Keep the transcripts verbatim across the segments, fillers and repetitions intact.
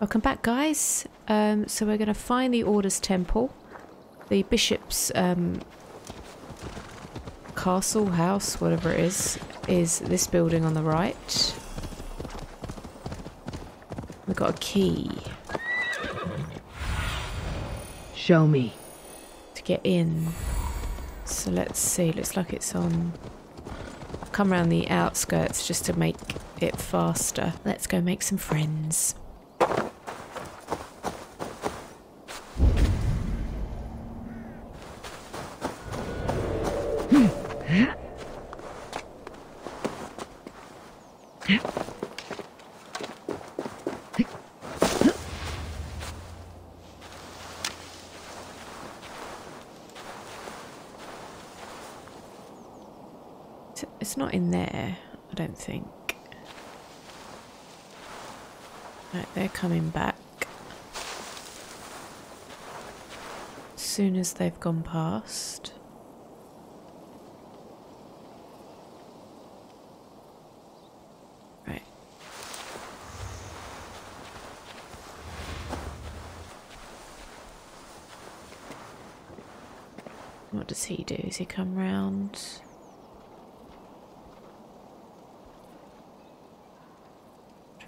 Welcome back, guys. Um, so we're going to find the Order's Temple, the Bishop's um, Castle, House, whatever it is, is this building on the right. We've got a key. Show me. To get in. So let's see, looks like it's on... I've come around the outskirts just to make it faster. Let's go make some friends. It's not in there, I don't think. Right, they're coming back. As soon as they've gone past. Right. What does he do? Does he come round?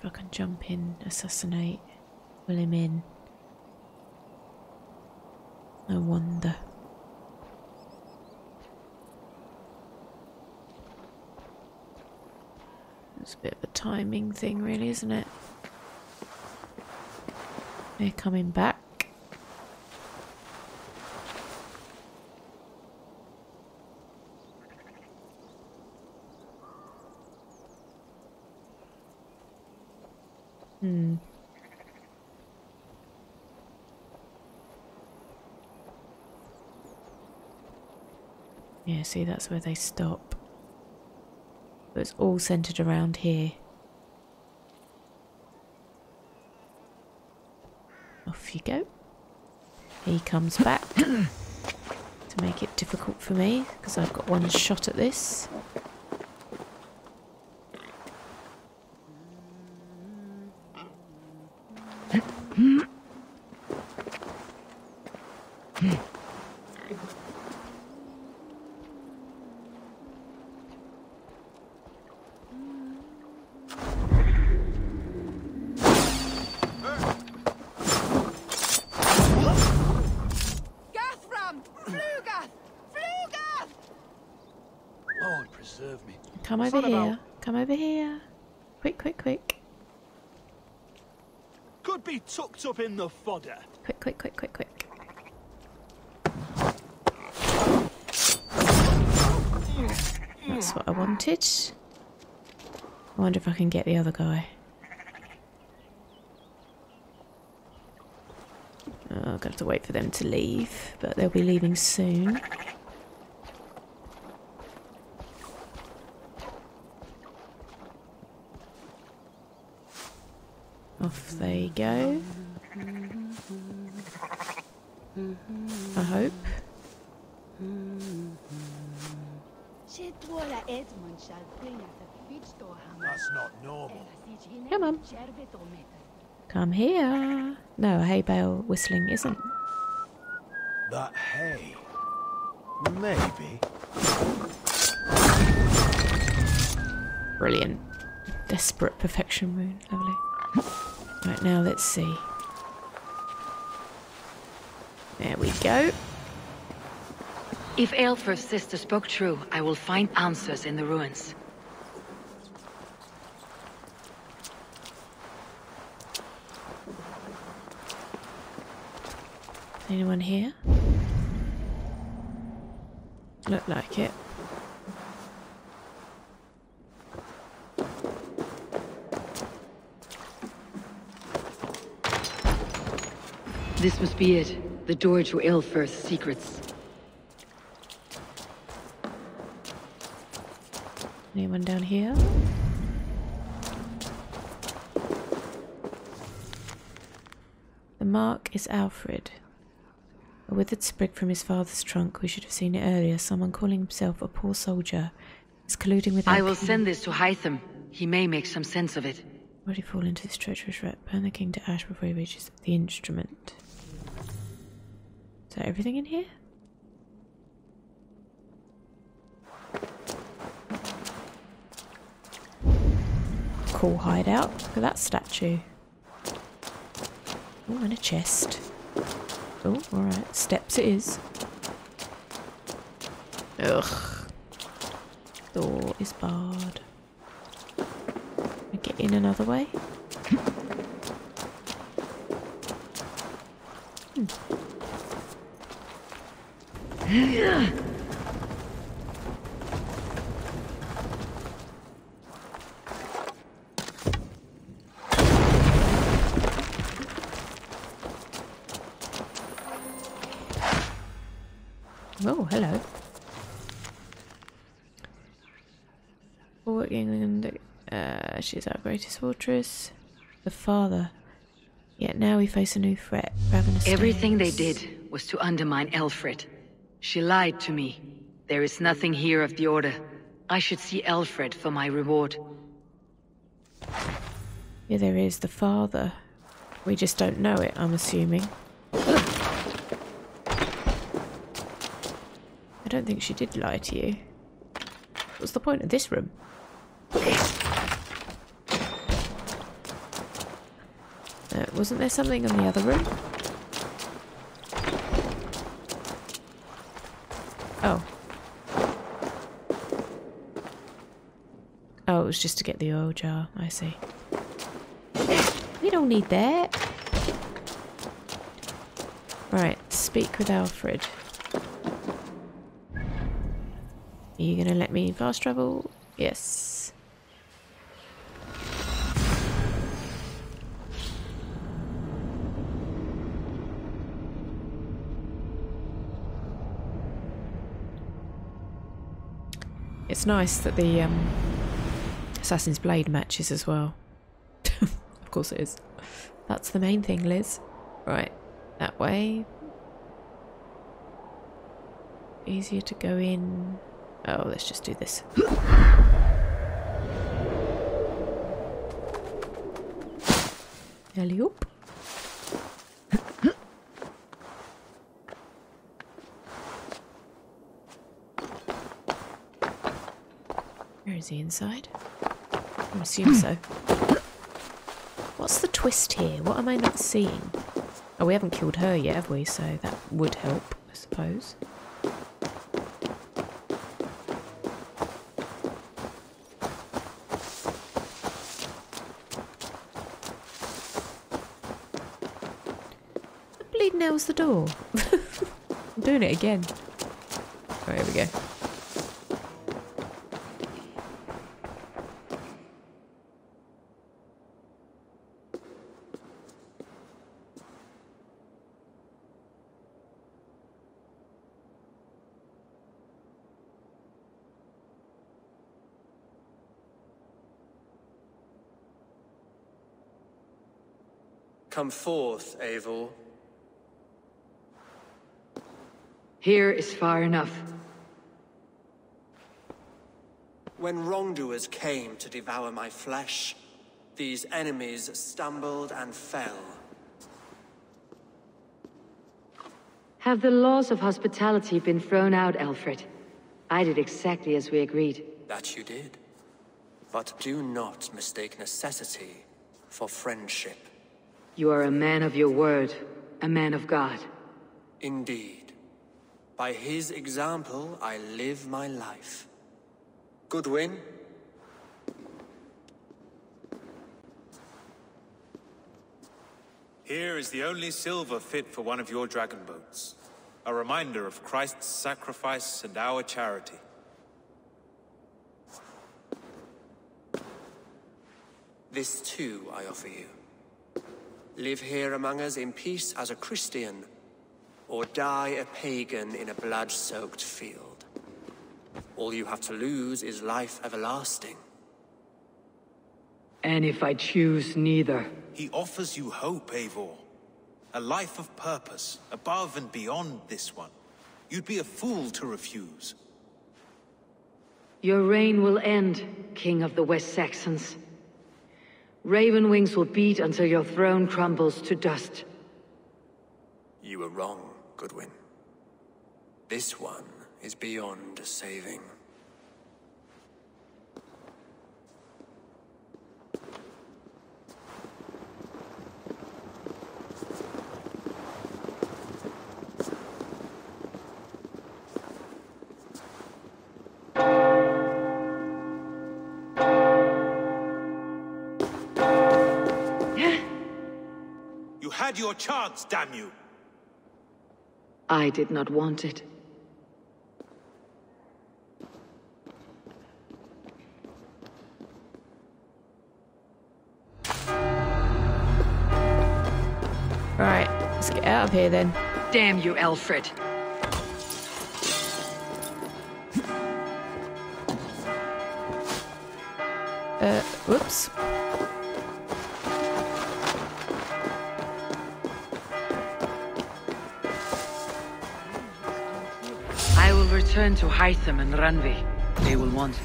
If I can jump in, assassinate, pull him in. No wonder. It's a bit of a timing thing really, isn't it? They're coming back. Hmm. Yeah, see, that's where they stop. But it's all centred around here. Off you go. He comes back to make it difficult for me, because I've got one shot at this. Come over here. About? Come over here. Quick, quick, quick. Could be tucked up in the fodder. Quick, quick, quick, quick, quick. That's what I wanted. I wonder if I can get the other guy. Oh, I'm going to have to wait for them to leave, but they'll be leaving soon. Off they go. I hope. That's not normal. Come on. Come here. No, a hay bale whistling isn't. That hay. Maybe. Brilliant. Desperate perfection moon. Lovely. Right, now let's see. There we go. If Aelfrith's sister spoke true, I will find answers in the ruins. Anyone here? Looked like it. This must be it. The door to Aelfrith's secrets. Anyone down here? The mark is Alfred. A withered sprig from his father's trunk. We should have seen it earlier. Someone calling himself a poor soldier is colluding with... I will send this to Hytham. He may make some sense of it. body fall into this treacherous wreck. Burn the king to ash before he reaches the instrument. Is that everything in here? Cool hideout. Look at that statue. Oh, and a chest. Oh, alright. Steps it is. Ugh. Door is barred. Can I get in another way? Hmm. Oh, hello. Warwick, England, uh, she's our greatest fortress. The father. Yet now we face a new threat. Ravenous Everything stains. They did was to undermine Alfred. She lied to me. There is nothing here of the order. I should see Alfred for my reward. Yeah, there is the father. We just don't know it, I'm assuming. I don't think she did lie to you. What's the point of this room? Uh, wasn't there something in the other room? Oh. Oh, it was just to get the oil jar. I see. We don't need that. Right, speak with Alfred. Are you gonna let me fast travel? Yes. It's nice that the um, Assassin's Blade matches as well. Of course it is. That's the main thing, Liz. Right, that way. Easier to go in. Oh, let's just do this. Alley-oop. Where is he inside? I assume so. What's the twist here? What am I not seeing? Oh, we haven't killed her yet, have we? So that would help, I suppose. Nails the door. I'm doing it again. All right, here we go. Come forth, Eivor. Here is far enough. When wrongdoers came to devour my flesh, these enemies stumbled and fell. Have the laws of hospitality been thrown out, Alfred? I did exactly as we agreed. That you did. But do not mistake necessity for friendship. You are a man of your word, a man of God. Indeed. By his example, I live my life. Godwin? Here is the only silver fit for one of your dragon boats. A reminder of Christ's sacrifice and our charity. This too I offer you. Live here among us in peace as a Christian, or die a pagan in a blood-soaked field. All you have to lose is life everlasting. And if I choose neither? He offers you hope, Eivor. A life of purpose, above and beyond this one. You'd be a fool to refuse. Your reign will end, King of the West Saxons. Raven wings will beat until your throne crumbles to dust. You were wrong, Godwin. This one is beyond saving. You had your chance, damn you! I did not want it. Alright, let's get out of here then. Damn you, Alfred! Uh, whoops. Return to Hytham and Randvi. They will want.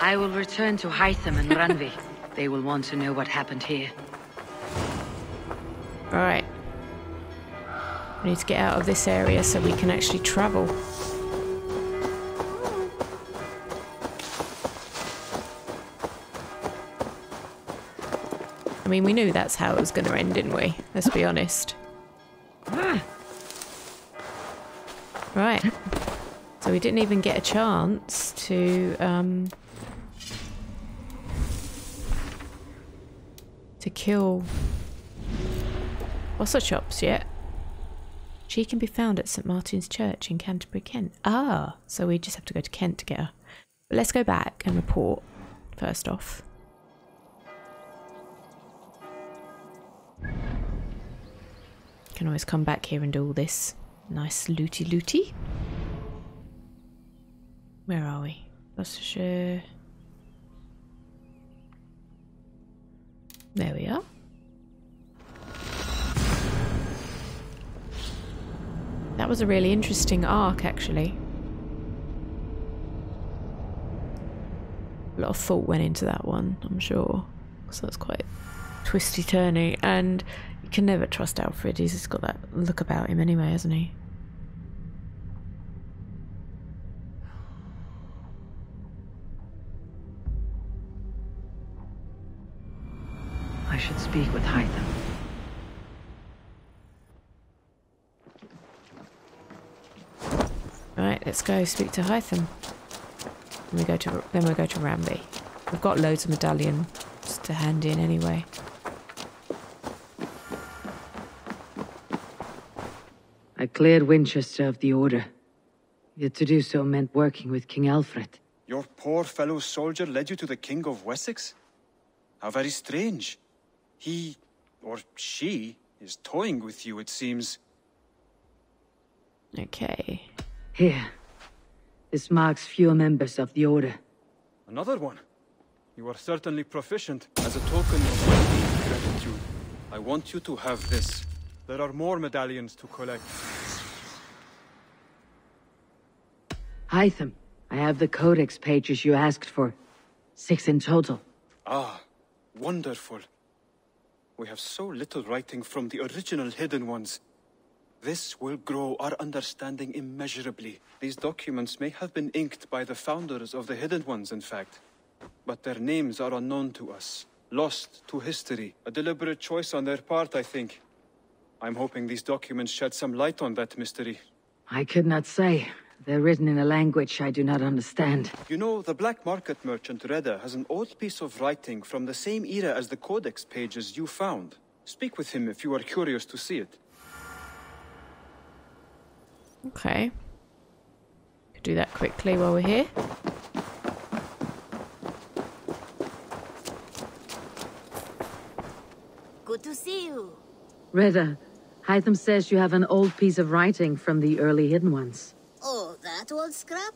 I will return to Hytham and Randvi. They will want to know what happened here. All right. We need to get out of this area so we can actually travel. I mean, we knew that's how it was going to end, didn't we? Let's be honest. Right. So we didn't even get a chance to, um... to kill... Wasserchops yet. She can be found at Saint Martin's church in Canterbury, Kent. Ah! So we just have to go to Kent to get her. But let's go back and report, first off. Can always come back here and do all this nice looty looty. Where are we? Gloucestershire. There we are. That was a really interesting arc, actually. A lot of thought went into that one, I'm sure. So that's quite twisty-turny, and you can never trust Alfred. He's just got that look about him anyway, hasn't he? I should speak with Hytham. Right, let's go speak to Hytham. Then we go to then we go to Randvi. We've got loads of medallions to hand in anyway. I cleared Winchester of the Order. Yet to do so meant working with King Alfred. Your poor fellow soldier led you to the King of Wessex? How very strange. He, or she, is toying with you, it seems. Okay. Here. This marks few members of the Order. Another one? You are certainly proficient. As a token of my deep gratitude, I want you to have this. There are more medallions to collect. Hytham, I have the codex pages you asked for. Six in total. Ah, wonderful. We have so little writing from the original hidden ones. This will grow our understanding immeasurably. These documents may have been inked by the founders of the hidden ones, in fact. But their names are unknown to us. Lost to history. A deliberate choice on their part, I think. I'm hoping these documents shed some light on that mystery. I could not say. They're written in a language I do not understand. You know, the black market merchant Reda has an old piece of writing from the same era as the codex pages you found. Speak with him if you are curious to see it. Okay. Could do that quickly while we're here. Good to see you. Reda. Hytham says you have an old piece of writing from the early hidden ones. Oh, that old scrap?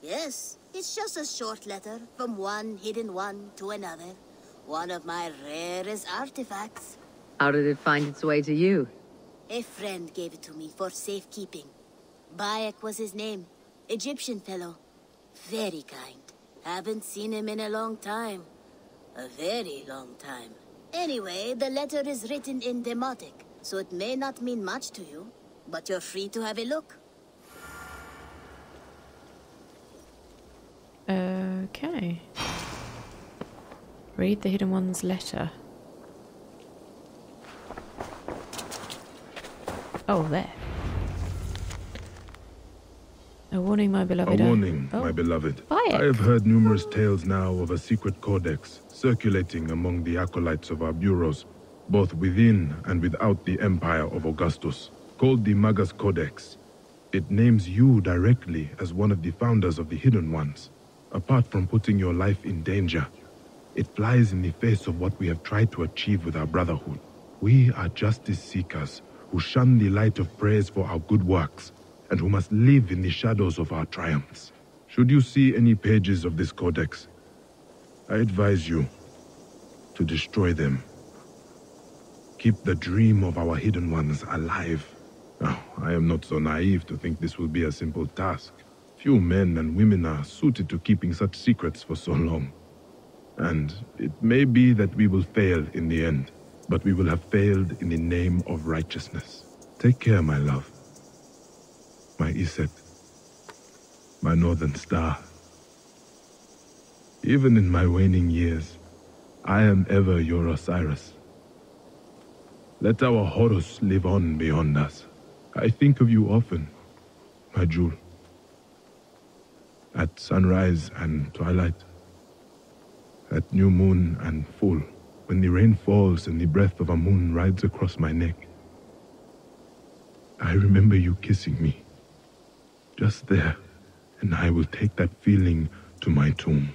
Yes, it's just a short letter from one hidden one to another. One of my rarest artifacts. How did it find its way to you? A friend gave it to me for safekeeping. Bayek was his name. Egyptian fellow. Very kind. Haven't seen him in a long time. A very long time. Anyway, the letter is written in Demotic, so it may not mean much to you. But you're free to have a look. Okay. Read the Hidden One's letter. Oh, there. A warning, my beloved. A warning, oh. my beloved. Bayek. I have heard numerous tales now of a secret codex circulating among the acolytes of our bureaus, both within and without the empire of Augustus, called the Magus Codex. It names you directly as one of the founders of the Hidden Ones. Apart from putting your life in danger, it flies in the face of what we have tried to achieve with our brotherhood. We are justice seekers who shun the light of praise for our good works, and who must live in the shadows of our triumphs. Should you see any pages of this codex, I advise you to destroy them. Keep the dream of our Hidden Ones alive. Now, I am not so naive to think this will be a simple task. Few men and women are suited to keeping such secrets for so long. And it may be that we will fail in the end, but we will have failed in the name of righteousness. Take care, my love. My Iset, my northern star. Even in my waning years, I am ever your Osiris. Let our Horus live on beyond us. I think of you often, my jewel. At sunrise and twilight, at new moon and full, when the rain falls and the breath of a moon rides across my neck, I remember you kissing me. Just there, and I will take that feeling to my tomb.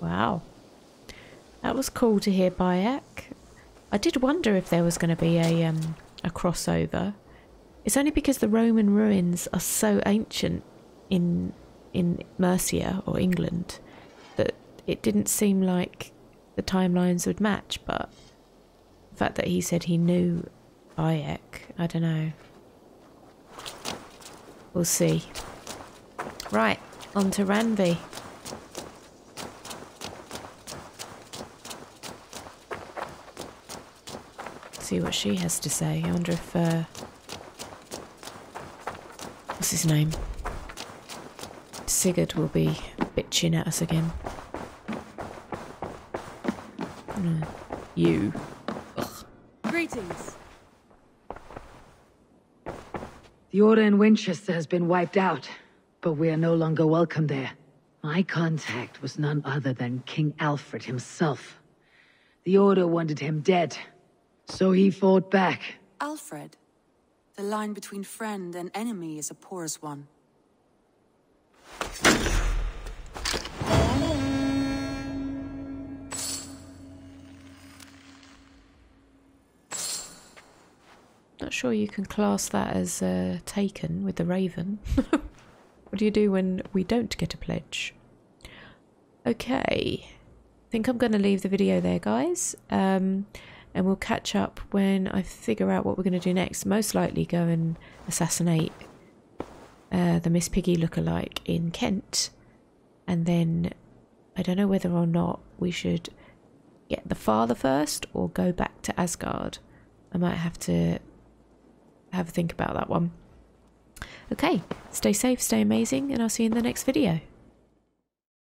Wow. That was cool to hear, Bayek. I did wonder if there was going to be a, um, a crossover. It's only because the Roman ruins are so ancient in, in Mercia or England. It didn't seem like the timelines would match, but the fact that he said he knew Bayek, I don't know. We'll see. Right, on to Randvi. See what she has to say. I wonder if... Uh, what's his name? Sigurd will be bitching at us again. You. Ugh. Greetings. The Order in Winchester has been wiped out, but we are no longer welcome there. My contact was none other than King Alfred himself. The Order wanted him dead, so he fought back. Alfred? The line between friend and enemy is a porous one. Sure, you can class that as uh, taken with the raven. What do you do when we don't get a pledge? Okay, I think I'm going to leave the video there, guys, um, and we'll catch up when I figure out what we're going to do next. Most likely go and assassinate uh, the Miss Piggy lookalike in Kent, and then I don't know whether or not we should get the father first or go back to Asgard. I might have to have a think about that one. Okay, stay safe, stay amazing, and I'll see you in the next video.